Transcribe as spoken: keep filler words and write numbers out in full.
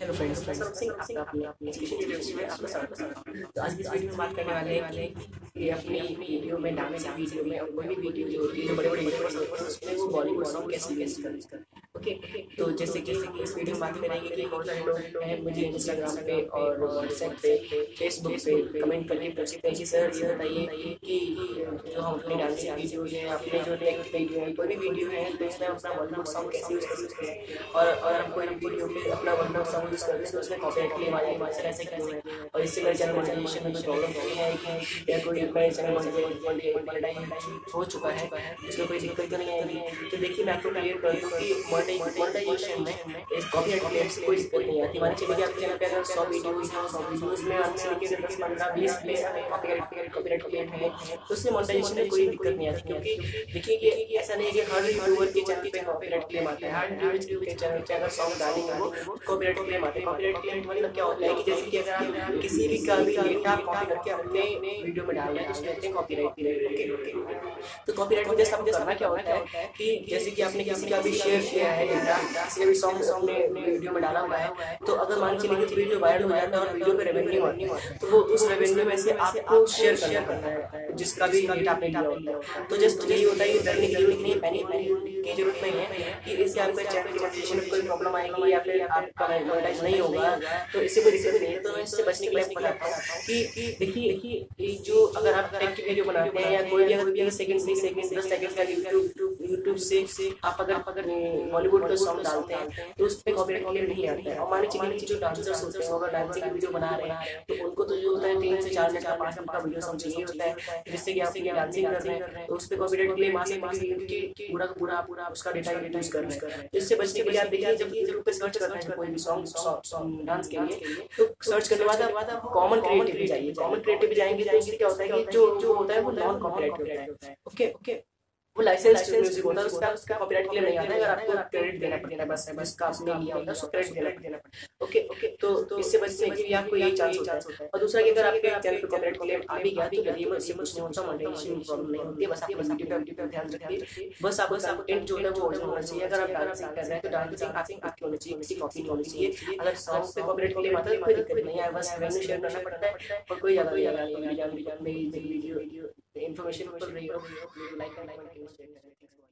Hello friends friends आपका अपना तो आज इस वीडियो में बात करने वाले वाले कि अपनी वीडियो में डांस वीडियो में और कोई भी वीडियो जो होती है बड़े बड़े उसमें वो बॉलीवुड सॉन्ग कैसे यूज कर ओके। तो जैसे कि इस वीडियो में बात करेंगे कि बहुत सारे लोग हैं मुझे इंस्टाग्राम पे और व्हाट्सएप पे फेसबुक पे कमेंट करके पूछते हैं कि सर ये बताइए कि जो हम अपने डांस वीडियो है अपने जो नेक्स्ट वीडियो है कोई भी वीडियो है तो उसमें अपना बॉलीवुड सॉन्ग कैसे यूज कर सकते हैं और और हम कोई वीडियो में अपना बॉलीवुड सॉन्ग यूज़ करते हैं तो उसमें कॉपीराइट क्लेम आ जाएगा ऐसे कैसे और इससे मेरे चैनल मोनेटाइजेशन में प्रॉब्लम हो गई है कि या कोई मेरे चैनल मोनेटाइजेशन हो चुका है इसमें कोई दिक्कत नहीं आएगी। तो देखिए मैं आपको क्लियर कर दूँ कि मोनेटाइजेशन में इस कॉपीराइट क्लेम से कोई दिक्कत नहीं आती। मान लीजिए आपके चैनल पे अगर सौ वीडियोज़ हैं सौ वीडियोज़ में आपसे लेकर दस पंद्रह बीस बीस कॉपीराइट कॉपीराइट क्लेम है तो उससे मोनेटाइजेशन में कोई दिक्कत नहीं आती क्योंकि देखिए कि ऐसा नहीं है कि हर व्यूअर के चैनल पे कॉपीराइट क्लेम आता है। हर इंडिविजुअल के चैनल पे अगर सॉन्ग डालेंगे वो कॉपीराइट क्लेम आता है। कॉपीराइट क्लेम मतलब क्या होता है कि जैसे कि अगर आप किसी भी का भी डेटा कॉपी करके अपने वीडियो में डाल रहे हैं तो उसमें कहते हैं कॉपीराइट। तो कॉपीराइट में जैसे आपको करना क्या होता है कि जैसे कि आपने किसी का भी शेयर किया है किसी ने भी सॉन्ग सॉन्ग ने वीडियो में डाला हुआ है तो अगर मान के लिए वीडियो वायरल हो जाता है और वीडियो पे रेवेन्यू आती है तो वो उस रेवेन्यू में से आपको शेयर शेयर करना है जिसका भी डेटा आपने डाला होता है। तो जस्ट यही होता है कि डरने की जरूरत नहीं है पैनिक की जरूरत नहीं है कि इससे आपके चैनल की मोनेटाइजेशन में कोई प्रॉब्लम आएगी या फिर आपका मोनेटाइज नहीं होगा तो इससे कोई दिक्कत नहीं है। तो मैं इससे बचने के लिए आपको बताता हूँ कि देखिए कि जो अगर आप टेक की वीडियो बनाते हैं या कोई भी अगर वीडियो सेकंड से सेकंड दस सेकंड का यूट्यूब यूट्यूब से आप अगर अगर बॉलीवुड का सॉन्ग डालते हैं तो उस पर कॉपीराइट क्लेम नहीं आता है। और मान लीजिए जो डांसर्स होते हैं अगर डांसिंग की वीडियो बना रहे हैं तो उनको तो जो होता है तीन से चार मिनट का पाँच मिनट का वीडियो सॉन्ग चाहिए होता है जिससे कि आपसे डांसिंग कर रहे हैं तो उस पर कॉपीराइट क्लेम आ सकती है क्योंकि पूरा पूरा पूरा उसका डेटा यूज कर रहे हैं। इससे बचने के लिए आप देखिए जब यूट्यूब पर सर्च करते हैं कोई भी सॉन्ग डांस के लिए तो सर्च करने के बाद आप कॉमन क्रिएटिव भी जाइए। कॉमन क्रिएटिव भी जाएंगे जाएंगे क्या होता है कि जो जो होता है वो नॉन कॉपीराइट होता है ओके ओके वो लाइसेंस म्यूजिक होता है उसका उसका कॉपीराइट क्लेम नहीं आता है अगर आपको क्रेडिट देना पड़ेगा बस है बस का आपने लिया होता है उसको क्रेडिट देना पड़ेगा ओके ओके। तो इससे बचने के लिए आपको यही चांस होता है। और दूसरा कि अगर आपके चैनल पर कॉपीराइट क्लेम आ भी गया तो गरीब से कुछ नहीं होता मोनेटाइजेशन प्रॉब्लम नहीं होती है। बस आपको यूट्यूब पर ध्यान रखिए बस आपको सब कंटेंट जो है वो ओरिजिनल होना चाहिए। अगर आप डांसिंग कर रहे हैं तो डांसिंग आपकी आपकी होनी चाहिए किसी कॉपी नहीं होनी चाहिए। अगर सॉन्ग पे कॉपीराइट क्लेम आता है कोई दिक्कत नहीं है बस रेवेन्यू शेयर करना पड़ता है और कोई ज़्यादा नहीं वीडियो इन्फॉर्मेशन पर रही हो लाइक लाइक